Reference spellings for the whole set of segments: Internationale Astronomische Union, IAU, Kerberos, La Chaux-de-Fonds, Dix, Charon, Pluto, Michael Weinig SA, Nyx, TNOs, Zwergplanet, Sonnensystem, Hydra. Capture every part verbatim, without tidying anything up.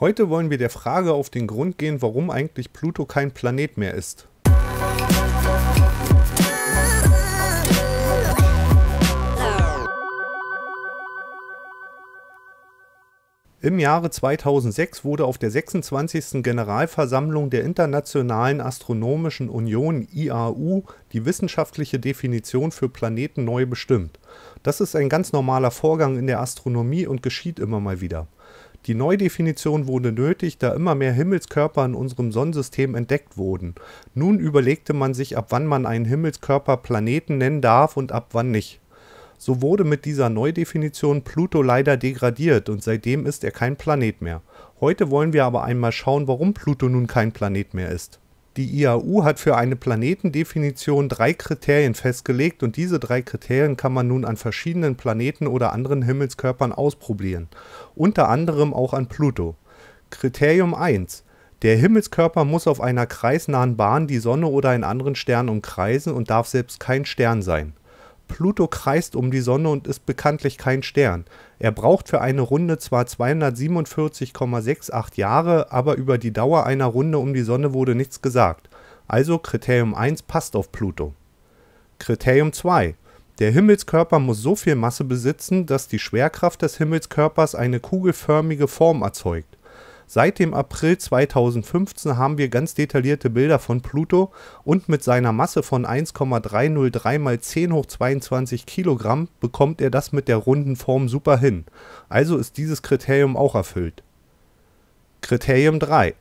Heute wollen wir der Frage auf den Grund gehen, warum eigentlich Pluto kein Planet mehr ist. Im Jahre zweitausendsechs wurde auf der sechsundzwanzigsten Generalversammlung der Internationalen Astronomischen Union I A U die wissenschaftliche Definition für Planeten neu bestimmt. Das ist ein ganz normaler Vorgang in der Astronomie und geschieht immer mal wieder. Die Neudefinition wurde nötig, da immer mehr Himmelskörper in unserem Sonnensystem entdeckt wurden. Nun überlegte man sich, ab wann man einen Himmelskörper Planeten nennen darf und ab wann nicht. So wurde mit dieser Neudefinition Pluto leider degradiert und seitdem ist er kein Planet mehr. Heute wollen wir aber einmal schauen, warum Pluto nun kein Planet mehr ist. Die I A U hat für eine Planetendefinition drei Kriterien festgelegt und diese drei Kriterien kann man nun an verschiedenen Planeten oder anderen Himmelskörpern ausprobieren, unter anderem auch an Pluto. Kriterium eins. Der Himmelskörper muss auf einer kreisnahen Bahn die Sonne oder einen anderen Stern umkreisen und darf selbst kein Stern sein. Pluto kreist um die Sonne und ist bekanntlich kein Stern. Er braucht für eine Runde zwar zweihundertsiebenundvierzig Komma achtundsechzig Jahre, aber über die Dauer einer Runde um die Sonne wurde nichts gesagt. Also Kriterium eins passt auf Pluto. Kriterium zwei. Der Himmelskörper muss so viel Masse besitzen, dass die Schwerkraft des Himmelskörpers eine kugelförmige Form erzeugt. Seit dem April zweitausendfünfzehn haben wir ganz detaillierte Bilder von Pluto und mit seiner Masse von eins Komma dreihundertdrei mal zehn hoch zweiundzwanzig Kilogramm bekommt er das mit der runden Form super hin. Also ist dieses Kriterium auch erfüllt. Kriterium drei.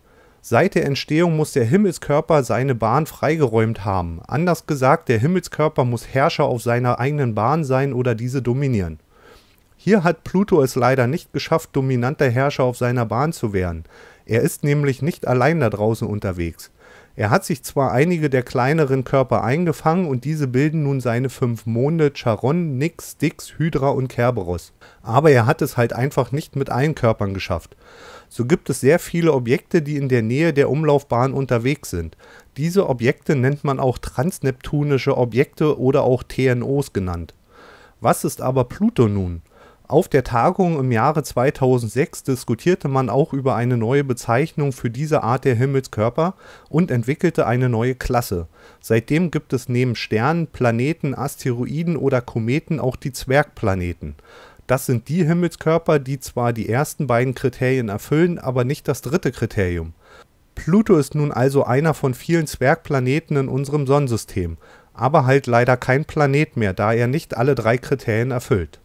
Seit der Entstehung muss der Himmelskörper seine Bahn freigeräumt haben. Anders gesagt, der Himmelskörper muss Herrscher auf seiner eigenen Bahn sein oder diese dominieren. Hier hat Pluto es leider nicht geschafft, dominanter Herrscher auf seiner Bahn zu werden. Er ist nämlich nicht allein da draußen unterwegs. Er hat sich zwar einige der kleineren Körper eingefangen und diese bilden nun seine fünf Monde Charon, Nyx, Dix, Hydra und Kerberos. Aber er hat es halt einfach nicht mit allen Körpern geschafft. So gibt es sehr viele Objekte, die in der Nähe der Umlaufbahn unterwegs sind. Diese Objekte nennt man auch transneptunische Objekte oder auch T N Os genannt. Was ist aber Pluto nun? Auf der Tagung im Jahre zweitausendsechs diskutierte man auch über eine neue Bezeichnung für diese Art der Himmelskörper und entwickelte eine neue Klasse. Seitdem gibt es neben Sternen, Planeten, Asteroiden oder Kometen auch die Zwergplaneten. Das sind die Himmelskörper, die zwar die ersten beiden Kriterien erfüllen, aber nicht das dritte Kriterium. Pluto ist nun also einer von vielen Zwergplaneten in unserem Sonnensystem, aber halt leider kein Planet mehr, da er nicht alle drei Kriterien erfüllt.